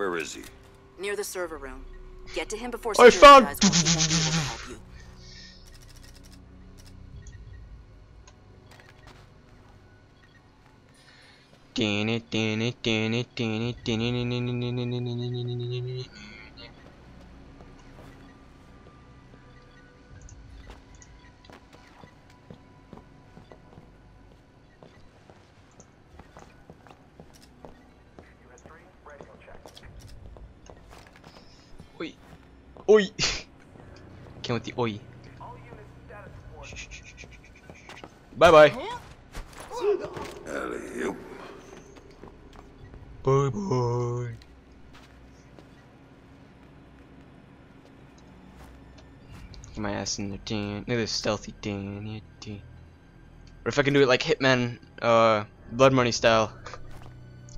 Where is he? Near the server room. Get to him before I found. Help you. Oi. Oi. Came with the oi. Bye bye. Bye bye. Get my ass in the tin. Look at this stealthy tin. Or if I can do it like Hitman, Blood Money style.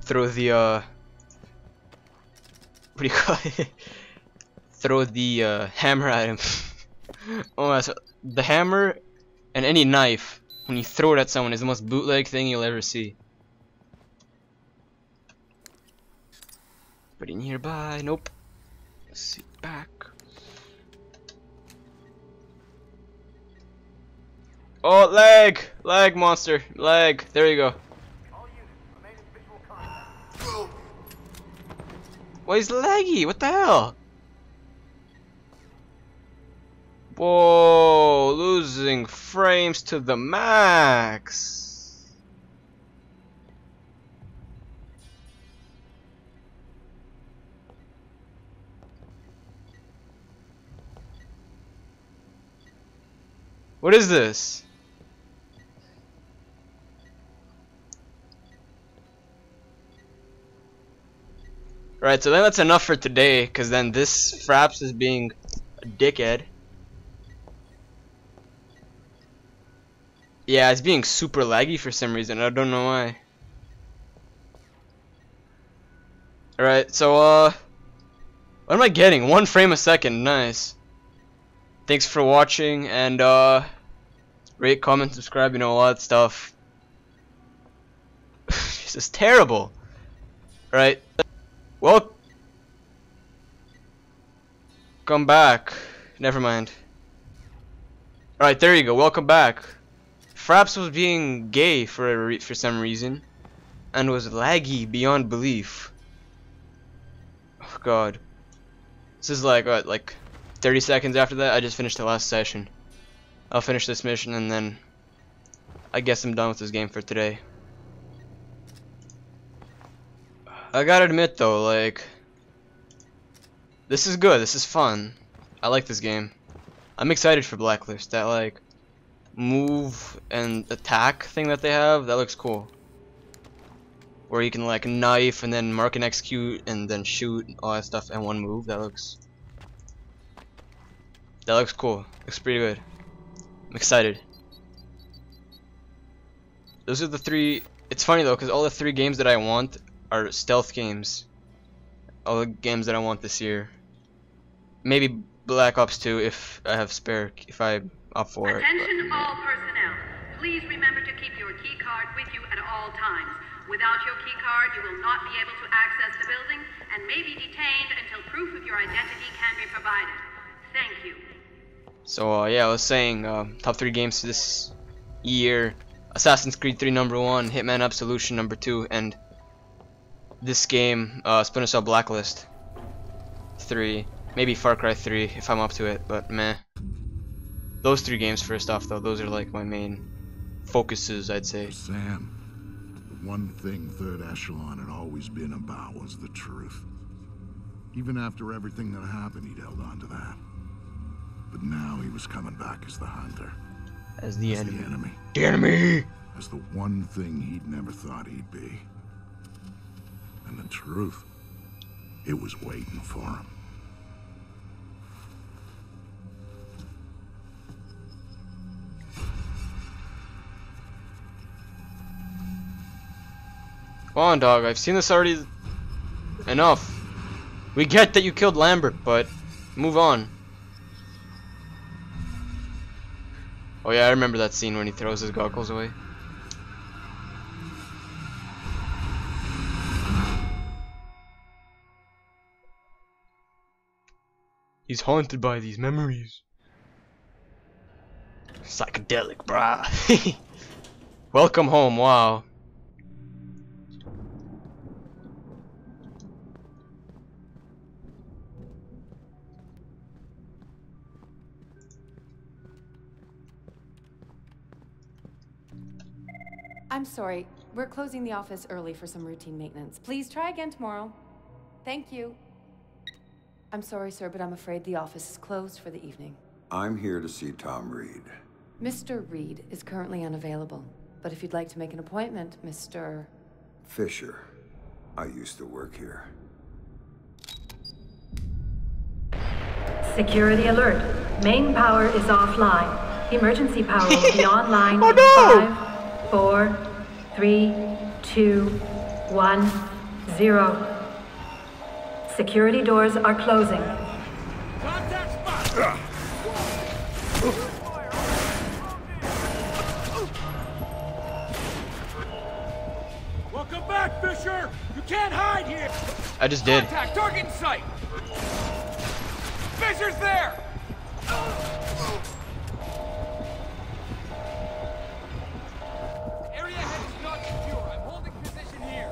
Throw the what do you call it? Throw the hammer at him. Oh, that's the hammer and any knife when you throw it at someone is the most bootleg thing you'll ever see. But in nearby, nope. Let's see back. Oh, lag, lag monster, lag. There you go. Why is laggy? What the hell? Whoa, losing frames to the max. What is this? Right, so then that's enough for today, because then this Fraps is being a dickhead. Yeah, it's being super laggy for some reason. I don't know why. Alright, so, what am I getting? 1 frame a second. Nice. Thanks for watching, and, rate, comment, subscribe, you know, all that stuff. This is terrible. Alright. Well. Come back. Never mind. Alright, there you go. Welcome back. Fraps was being gay for some reason, and was laggy beyond belief. Oh god, this is like what, like 30 seconds after that. I just finished the last session. I'll finish this mission and then I guess I'm done with this game for today. I gotta admit though, like, this is good. This is fun. I like this game. I'm excited for Blacklist. That like move and attack thing that they have, that looks cool, where you can like knife and then mark and execute and then shoot and all that stuff in one move. That looks cool. Looks pretty good. I'm excited. Those are the three. It's funny though, because all the three games that I want are stealth games. All the games that I want this year. Maybe Black Ops 2 if I have spare, if I up for it. Attention all personnel. Please remember to keep your key card with you at all times. Without your key card, you will not be able to access the building and may be detained until proof of your identity can be provided. Thank you. So yeah, I was saying top 3 games this year: Assassin's Creed 3 #1, Hitman Absolution #2, and this game Splinter Cell Blacklist 3. Maybe Far Cry 3 if I'm up to it, but meh. Those 3 games first off though, those are like my main focuses, I'd say. Sam, the one thing Third Echelon had always been about was the truth. Even after everything that happened, he'd held on to that. But now he was coming back as the hunter. As the enemy. The enemy. The enemy! As the one thing he'd never thought he'd be. And the truth, it was waiting for him. Come on, dog. I've seen this already enough. We get that you killed Lambert, but move on. Oh yeah, I remember that scene when he throws his goggles away. He's haunted by these memories. Psychedelic, brah. Welcome home, wow. I'm sorry, we're closing the office early for some routine maintenance. Please try again tomorrow. Thank you. I'm sorry, sir, but I'm afraid the office is closed for the evening. I'm here to see Tom Reed. Mr. Reed is currently unavailable, but if you'd like to make an appointment, Mr. Fisher. I used to work here. Security alert. Main power is offline. Emergency power will be online. Oh, no! In 5, 4, 3, 2, 1, 0. Security doors are closing. Contact spot! Welcome back, Fisher! You can't hide here! I just did. Contact, target in sight! Fisher's there! Area head is not secure. I'm holding position here.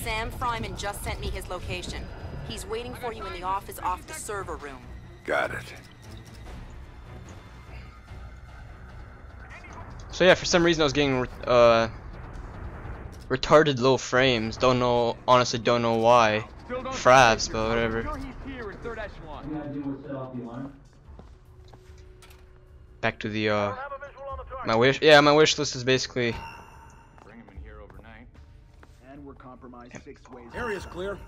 Sam Fryman just sent me his location. He's waiting for you in the office off the server room. Got it. So yeah, for some reason I was getting retarded low frames. Don't know, honestly don't know why. Fraps, but whatever. Back to the my wish. Yeah, my wish list is basically. Area's clear.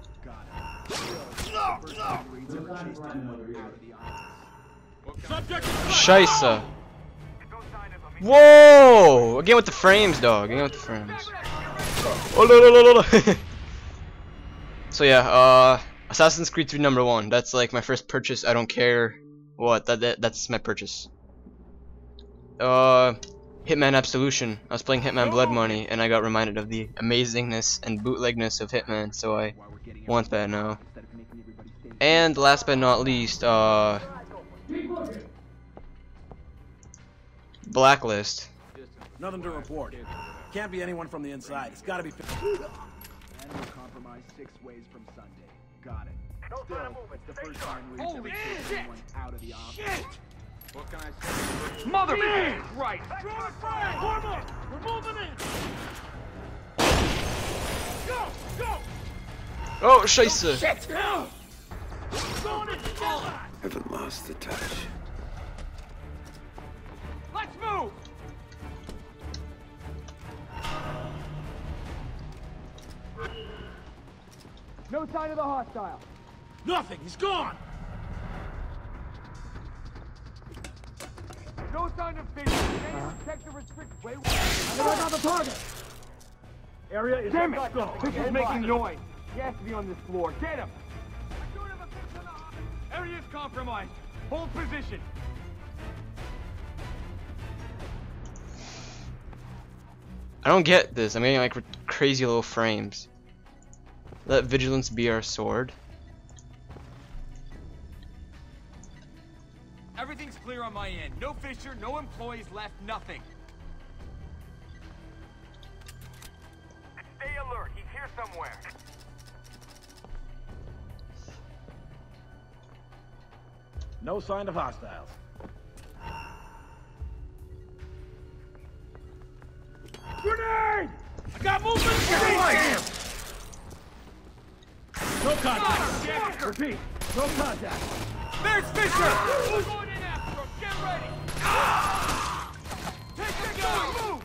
Scheisse. Whoa! Again with the frames, dog. Again with the frames. Oh no. So yeah, Assassin's Creed 3 #1. That's like my first purchase. I don't care what. That's my purchase. Hitman Absolution. I was playing Hitman Blood Money, and I got reminded of the amazingness and bootlegness of Hitman, so I want that now. And last but not least, Blacklist. Nothing to report. Can't be anyone from the inside. It's got to be. Animal compromise 6 ways from Sunday. Got it. Still, it's the first time we've ever taken anyone out of the office. What can I say? Mother right. We're moving in. Go, go. Oh, scheisse. Shit. No. Haven't lost the touch. Let's move. No sign of the hostile. Nothing. He's gone. No sign of vision. Check the restricted way. I got the target. Area is damn it. Go. He's making noise. He has to be on this floor. Get him. I don't have a fix on the office. Area is compromised. Hold position. I don't get this. I'm getting like crazy little frames. Let vigilance be our sword. Everything's clear on my end. No Fisher, no employees left, nothing. Stay alert. He's here somewhere. No sign of hostiles. Grenade! I got movement! No contact! Repeat, no contact! There's Fisher! We're going in after him! Get ready! Take your move!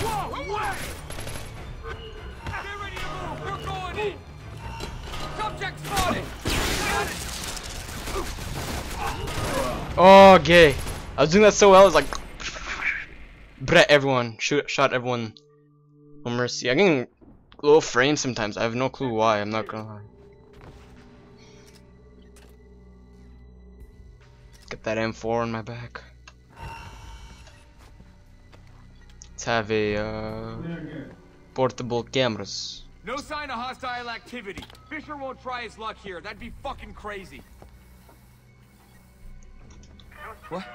Whoa! Away! Get ready to move! We're going in! Subject spotted! Oh, gay! I was doing that so well, I was like... Bret everyone, shot everyone. Oh mercy, I'm getting low frames sometimes. I have no clue why. I'm not gonna lie. Get that M4 on my back. Let's have a portable cameras. No sign of hostile activity. Fisher won't try his luck here. That'd be fucking crazy. What?